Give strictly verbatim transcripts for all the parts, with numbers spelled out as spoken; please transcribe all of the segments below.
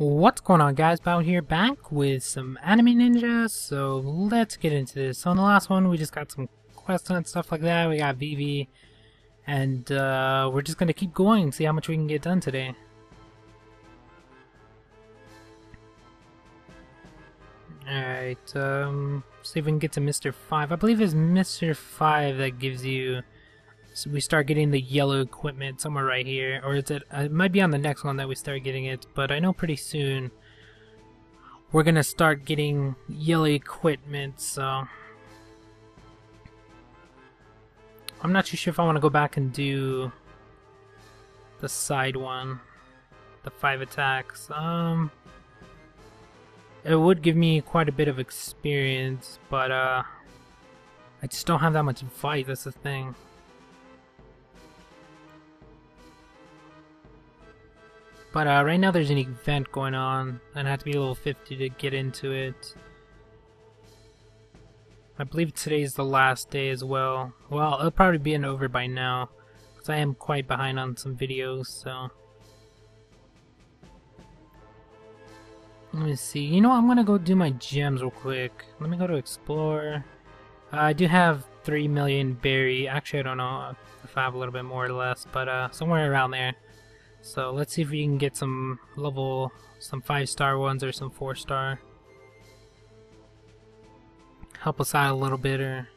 What's going on, guys? Bao here, back with some Anime Ninja, so let's get into this. So in the last one, we just got some quests and stuff like that. We got Vivi, and uh, we're just going to keep going, see how much we can get done today. Alright, um, see if we can get to Mister five. I believe it's Mister five that gives you... So we start getting the yellow equipment somewhere right here, or is it, it might be on the next one that we start getting it, but I know pretty soon we're gonna start getting yellow equipment, so I'm not too sure if I want to go back and do the side one, the five attacks. Um, it would give me quite a bit of experience, but uh, I just don't have that much fight, that's the thing. But uh, right now there's an event going on, and I have to be level fifty to get into it. I believe today's the last day as well. Well, it'll probably be an over by now, because I am quite behind on some videos, so... Let me see. You know what? I'm gonna go do my gems real quick. Let me go to explore. Uh, I do have three million berry. Actually, I don't know if I have a little bit more or less, but uh, somewhere around there. So let's see if we can get some level, some five star ones or some four star. Help us out a little bit. Or...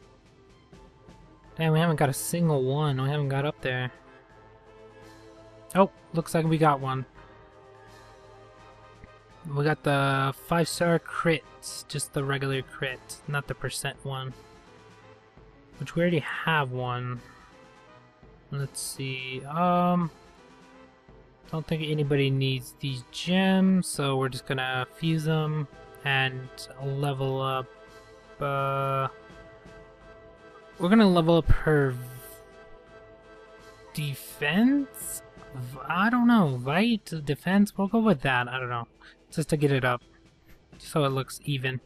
Damn, we haven't got a single one. We haven't got up there. Oh, looks like we got one. We got the five star crit. Just the regular crit, not the percent one. Which we already have one. Let's see. Um... I don't think anybody needs these gems, so we're just gonna fuse them and level up. Uh, we're gonna level up her defense? I don't know, right? Defense? We'll go with that, I don't know. Just to get it up, so it looks even.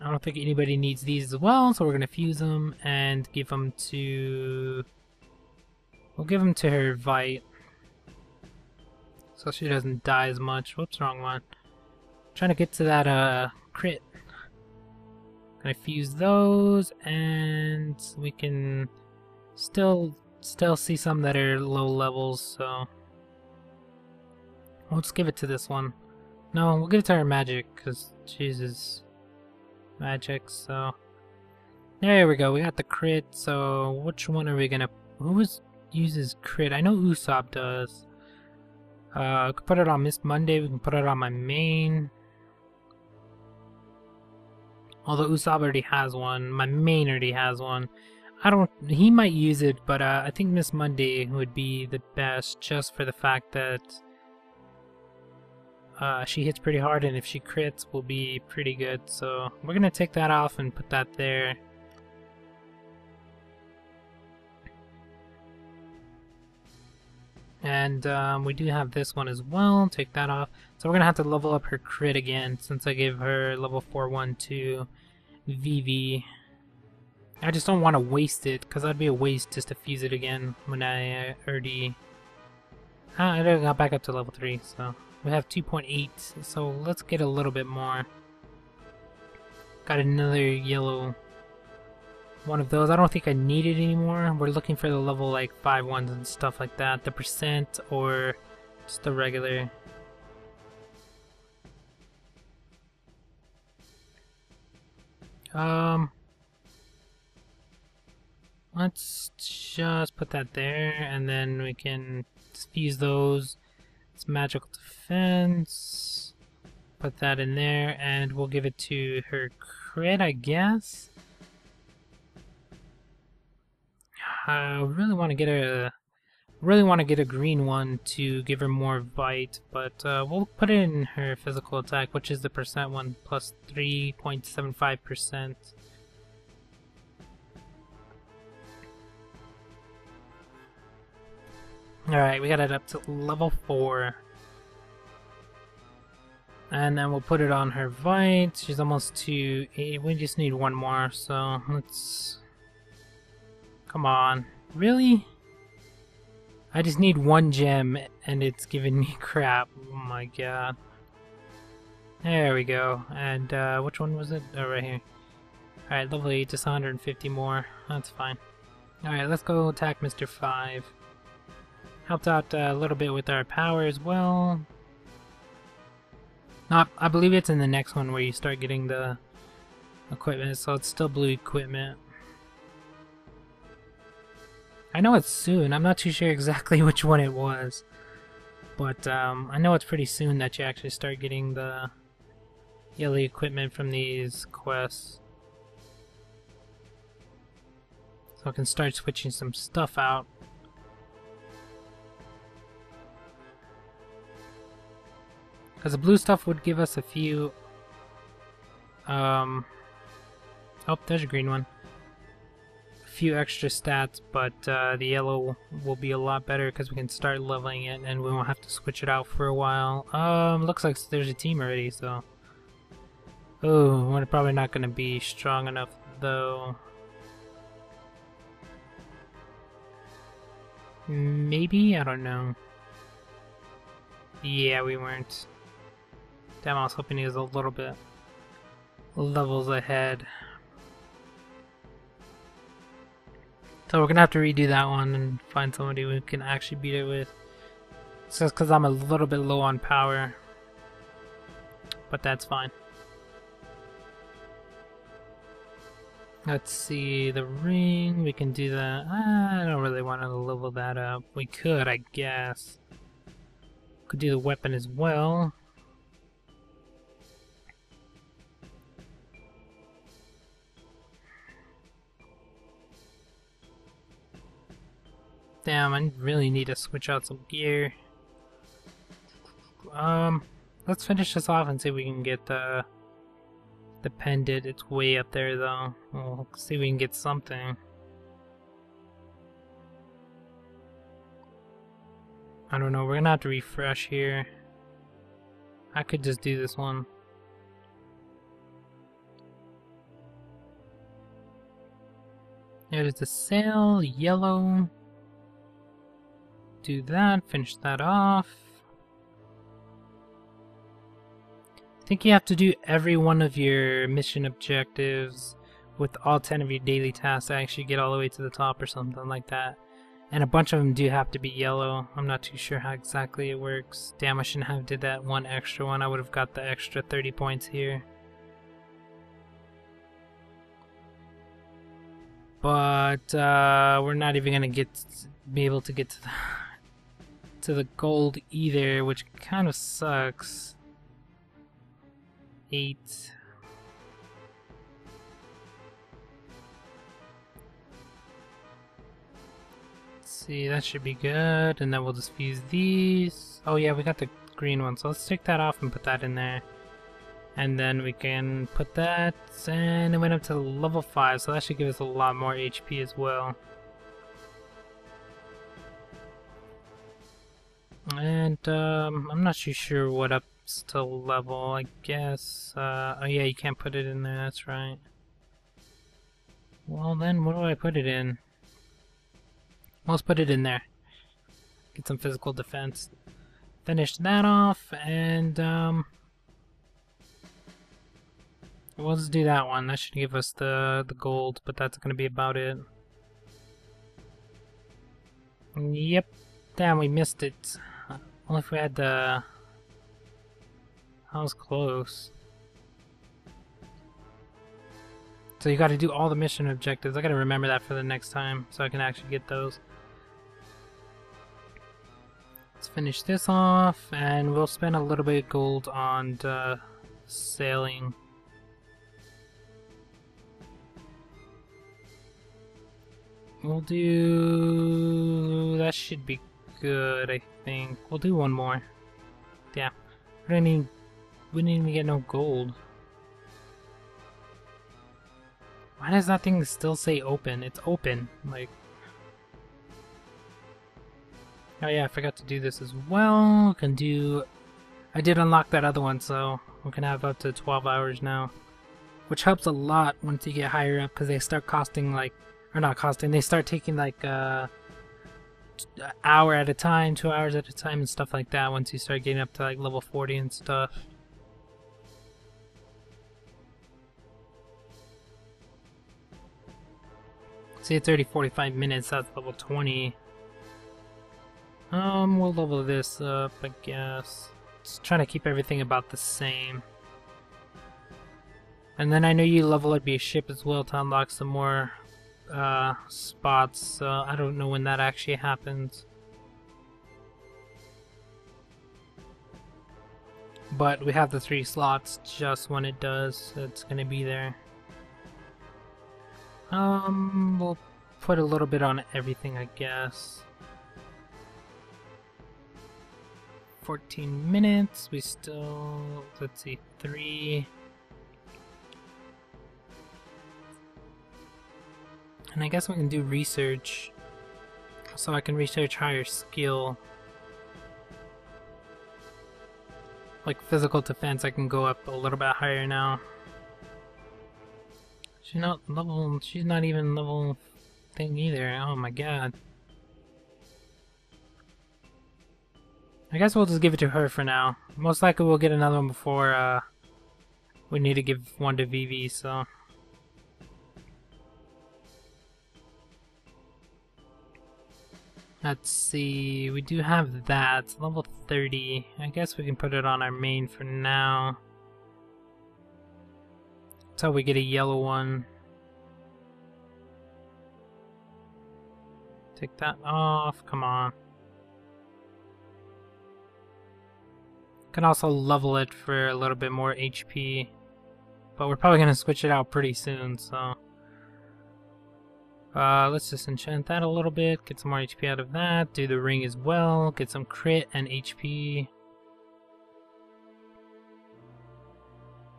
I don't think anybody needs these as well, so we're gonna fuse them and give them to... We'll give him to her Vite, so she doesn't die as much. Whoops, wrong one. I'm trying to get to that uh crit. Gonna fuse those, and we can still still see some that are low levels. So we'll just give it to this one. No, we'll give it to her magic, cause Jesus, magic. So there we go. We got the crit. So which one are we gonna? Who is uses crit? I know Usopp does. Uh, we can put it on Miss Monday, we can put it on my main. Although Usopp already has one, my main already has one. I don't, he might use it, but uh, I think Miss Monday would be the best just for the fact that uh, she hits pretty hard, and if she crits will be pretty good. So we're gonna take that off and put that there. And um, we do have this one as well, take that off. So we're gonna have to level up her crit again since I gave her level four one to Vivi. I just don't want to waste it, because that'd be a waste just to fuse it again when I already... Ah, I already got back up to level three, so we have two point eight, so let's get a little bit more. Got another yellow one of those. I don't think I need it anymore. We're looking for the level like five ones and stuff like that, the percent or just the regular. Um, let's just put that there, and then we can fuse those. It's magical defense. Put that in there, and we'll give it to her crit, I guess. I really want to get a, really want to get a green one to give her more bite, but uh, we'll put it in her physical attack, which is the percent one plus three point seven five percent. All right, we got it up to level four, and then we'll put it on her bite. She's almost to eight. We just need one more, so let's. Come on, really? I just need one gem and it's giving me crap. Oh my god. There we go. And uh, which one was it? Oh, right here. Alright, level eight, just one hundred fifty more. That's fine. Alright, let's go attack Mister five. Helped out a little bit with our power as well. Not, I believe it's in the next one where you start getting the equipment, so it's still blue equipment. I know it's soon, I'm not too sure exactly which one it was. But um, I know it's pretty soon that you actually start getting the yellow equipment from these quests. So I can start switching some stuff out. Because the blue stuff would give us a few... Um, oh, there's a green one. A few extra stats, but uh, the yellow will be a lot better because we can start leveling it and we won't have to switch it out for a while. Um, looks like there's a team already, so... Oh, we're probably not going to be strong enough, though. Maybe? I don't know. Yeah, we weren't. Damn, I was hoping he was a little bit levels ahead. So we're gonna have to redo that one and find somebody we can actually beat it with. It's just because I'm a little bit low on power. But that's fine. Let's see, the ring, we can do that. Ah, I don't really want to level that up. We could, I guess. Could do the weapon as well. Damn, I really need to switch out some gear. Um, let's finish this off and see if we can get the the pendant. It's way up there though. We'll see if we can get something. I don't know, we're gonna have to refresh here. I could just do this one. There's the sail, yellow. Do that, finish that off. I think you have to do every one of your mission objectives with all ten of your daily tasks to actually get all the way to the top or something like that. And a bunch of them do have to be yellow. I'm not too sure how exactly it works. Damn, I shouldn't have did that one extra one. I would have got the extra thirty points here. But uh, we're not even gonna get be able to get to the, to the gold either, which kind of sucks. Eight. Let's see, that should be good, and then we'll just fuse these. Oh yeah, we got the green one, so let's take that off and put that in there. And then we can put that, and it went up to level five, so that should give us a lot more H P as well. And um, I'm not too sure what up's to level, I guess. Uh, oh yeah, you can't put it in there, that's right. Well then, what do I put it in? Let's put it in there. Get some physical defense. Finish that off, and... Um, We'll just do that one. That should give us the, the gold, but that's going to be about it. Yep. Damn, we missed it. Well, if we had the... That was close. So you got to do all the mission objectives. I got to remember that for the next time, so I can actually get those. Let's finish this off, and we'll spend a little bit of gold on the sailing. We'll do... that should be good, I think. We'll do one more. Yeah. We didn't even, we didn't even get no gold. Why does that thing still say open? It's open. Like... Oh yeah, I forgot to do this as well. We can do... I did unlock that other one, so we can have up to twelve hours now. Which helps a lot once you get higher up, because they start costing like... Or not costing, they start taking like uh, an hour at a time, two hours at a time, and stuff like that once you start getting up to like level forty and stuff. Say it's already forty-five minutes, that's level twenty. Um, we'll level this up, I guess. Just trying to keep everything about the same. And then I know you level up your ship as well to unlock some more uh, spots, so I don't know when that actually happens. But we have the three slots, just when it does, it's gonna be there. Um, we'll put a little bit on everything, I guess. fourteen minutes, we still, let's see, three. And I guess we can do research, so I can research higher skill. Like physical defense, I can go up a little bit higher now. She's not level, she's not even level thing either, oh my god. I guess we'll just give it to her for now. Most likely we'll get another one before uh, we need to give one to Vivi, so... Let's see, we do have that, it's level thirty. I guess we can put it on our main for now. Until we get a yellow one. Take that off, come on. Can also level it for a little bit more H P, but we're probably gonna switch it out pretty soon, so uh, let's just enchant that a little bit, get some more H P out of that, do the ring as well, get some crit and H P.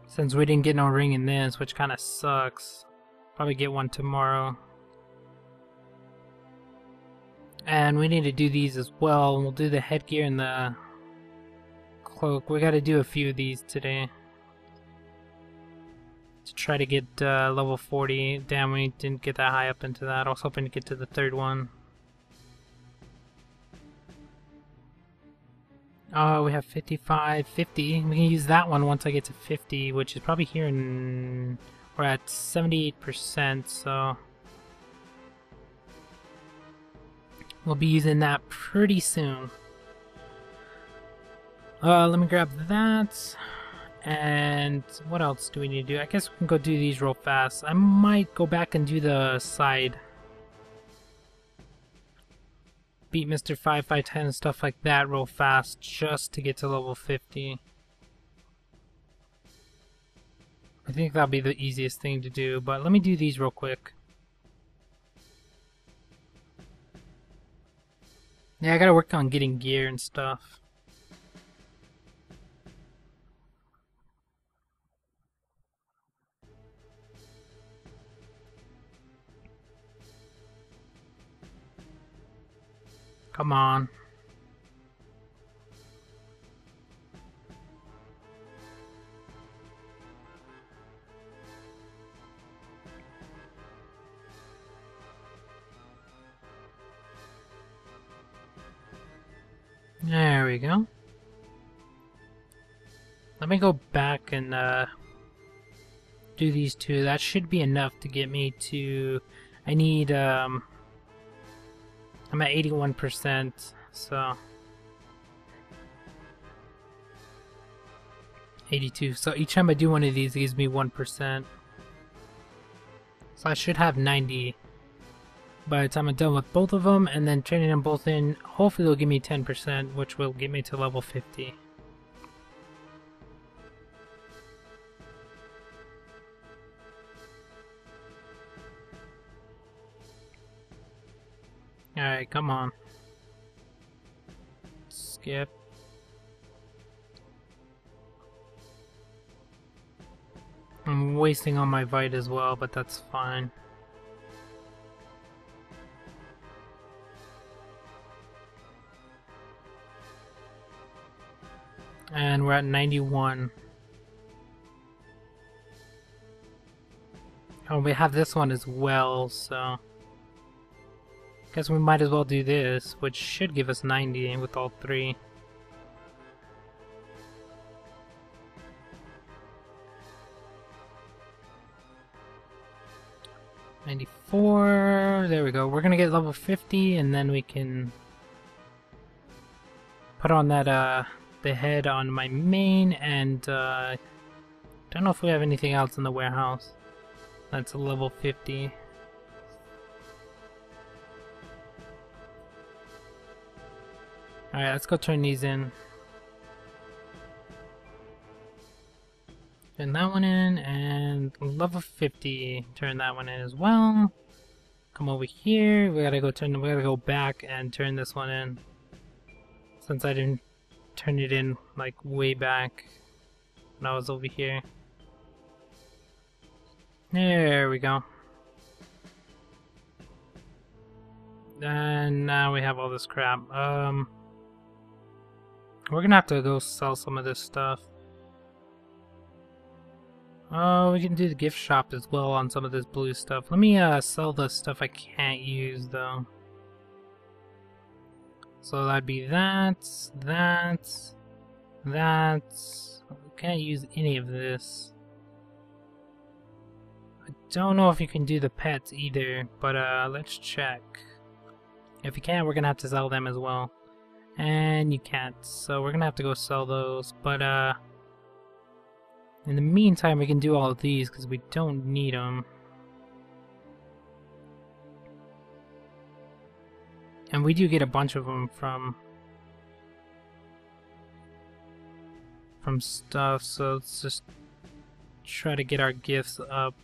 Since we didn't get no ring in this, which kinda sucks, probably get one tomorrow. And we need to do these as well, we'll do the headgear and the cloak. We gotta do a few of these today to try to get uh, level forty. Damn, we didn't get that high up into that. I was hoping to get to the third one. Oh, we have fifty-five, fifty. We can use that one once I get to fifty, which is probably here in... We're at seventy-eight percent, so... We'll be using that pretty soon. Uh, let me grab that, and what else do we need to do? I guess we can go do these real fast. I might go back and do the side. Beat Mister five, five, ten, and stuff like that real fast, just to get to level fifty. I think that'll be the easiest thing to do, but let me do these real quick. Yeah, I gotta work on getting gear and stuff. Come on. There we go. Let me go back and uh, do these two. That should be enough to get me to... I need... Um, I'm at eighty-one percent, so eighty-two. So each time I do one of these, it gives me one percent. So I should have ninety by the time I'm done with both of them, and then training them both in. Hopefully, they'll give me ten percent, which will get me to level fifty. Alright, come on. Skip. I'm wasting on my Vite as well, but that's fine. And we're at ninety-one. Oh, we have this one as well, so... Guess we might as well do this, which should give us ninety with all three. ninety-four, there we go. We're gonna get level fifty and then we can put on that, uh, the head on my main, and uh, don't know if we have anything else in the warehouse that's a level fifty. Alright, let's go turn these in. Turn that one in, and level fifty, turn that one in as well. Come over here, we gotta go turn, we gotta go back and turn this one in, since I didn't turn it in like way back when I was over here. There we go. And now we have all this crap. Um, we're gonna have to go sell some of this stuff. Oh, we can do the gift shop as well on some of this blue stuff. Let me uh, sell the stuff I can't use though. So that'd be that, that, that. Can't use any of this. I don't know if you can do the pets either, but uh, let's check. If you can't, we're gonna have to sell them as well. And you can't, so we're gonna have to go sell those, but uh... in the meantime, we can do all of these because we don't need them. And we do get a bunch of them from from stuff, so let's just try to get our gifts up.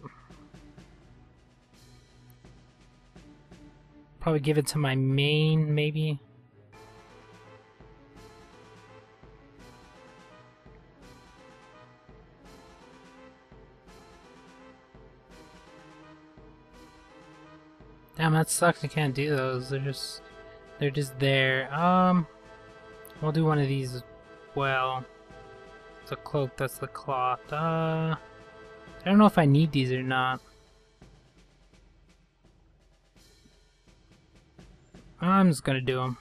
Probably give it to my main, maybe. Damn, that sucks. I can't do those. They're just, they're just there. Um, we'll do one of these as well. It's a cloak. That's the cloth. Uh, I don't know if I need these or not. I'm just gonna do them.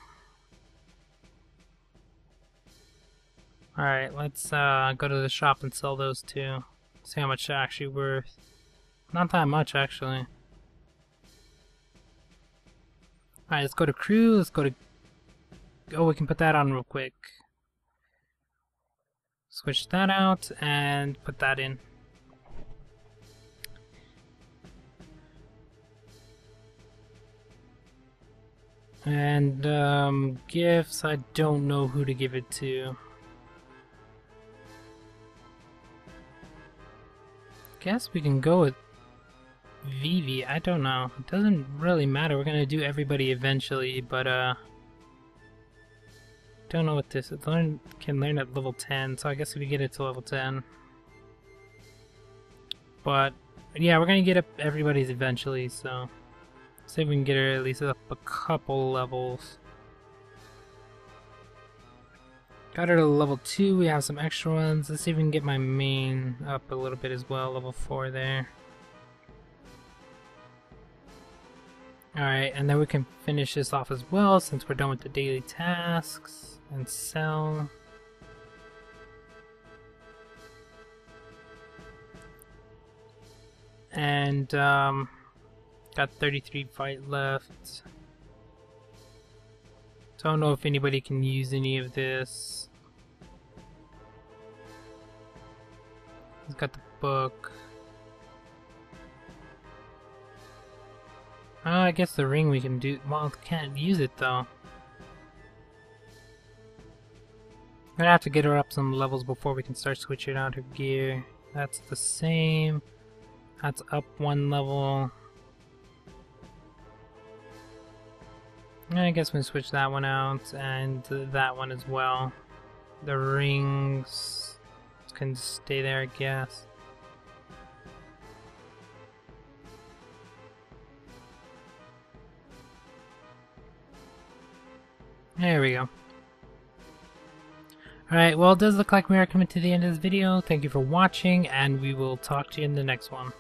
All right, let's uh go to the shop and sell those two. See how much they're actually worth. Not that much, actually. Alright, let's go to crew, let's go to... Oh, we can put that on real quick. Switch that out and put that in. And, um, gifts, I don't know who to give it to. Guess we can go with Vivi, I don't know. It doesn't really matter. We're gonna do everybody eventually, but uh, don't know what this is. Learn can learn at level ten, so I guess we get it to level ten. But yeah, we're gonna get up everybody's eventually. So let's see if we can get her at least up a couple levels. Got her to level two. We have some extra ones. Let's see if we can get my main up a little bit as well. Level four there. Alright, and then we can finish this off as well, since we're done with the daily tasks, and sell. And, um, got thirty-three fight left. Don't know if anybody can use any of this. It's got the book. Uh, I guess the ring we can do. Well, can't use it though. Gonna have to get her up some levels before we can start switching out her gear. That's the same. That's up one level. I guess we can switch that one out and that one as well. The rings can stay there, I guess. There we go. Alright, well, it does look like we are coming to the end of this video. Thank you for watching, and we will talk to you in the next one.